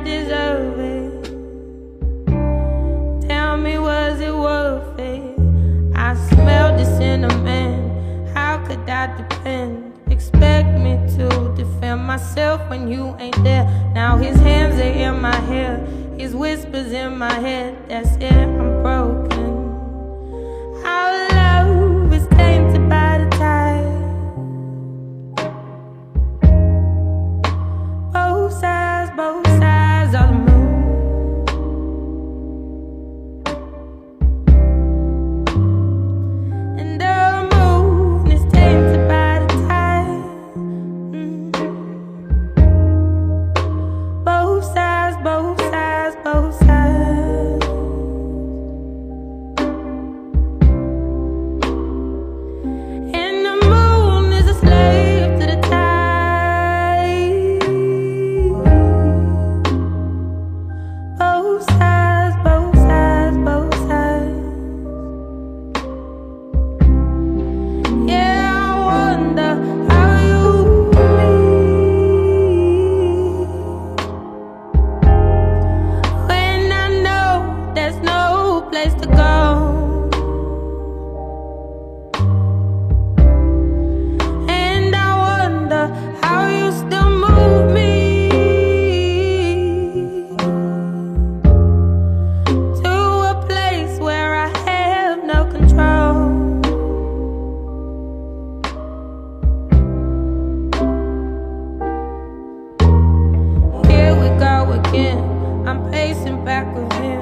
I deserve it. Tell me, was it worth it? I smell this in a man. How could I depend? Expect me to defend myself when you ain't there. Now his hands are in my hair, his whispers in my head. That's it, I'm broken. Our love is tainted by the tide. Both sides of the moon. And the moon is tainted by the tide. Both sides, both sides, both sides. And the moon is a slave to the tide. Both sides, both sides, both sides. Yeah, I wonder how you feel when I know there's no place to go. And I wonder how you still move me to a place where I have no control. Here we go again, I'm pacing back with him,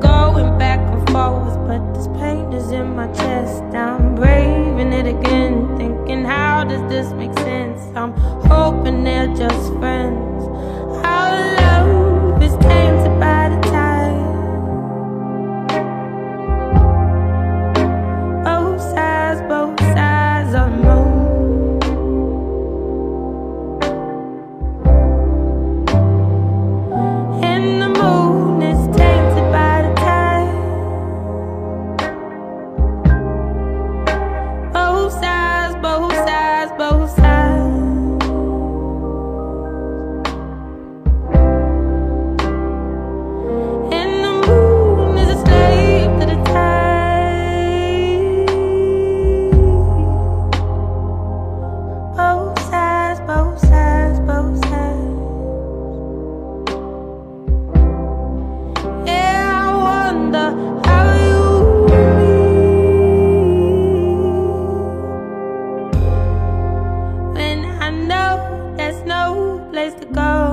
going back and forwards, but this pain is in my chest. I'm braving it again, thinking how does this make sense? I'm hoping they're just friends. Our love is tainted by the tide. Both sides of the moon. And the moon is tainted by the tide. Both sides, both sides. And the moon is a slave to the tide. Both sides, both sides, both sides. Yeah, I wonder how you feel when I know there's no place to go.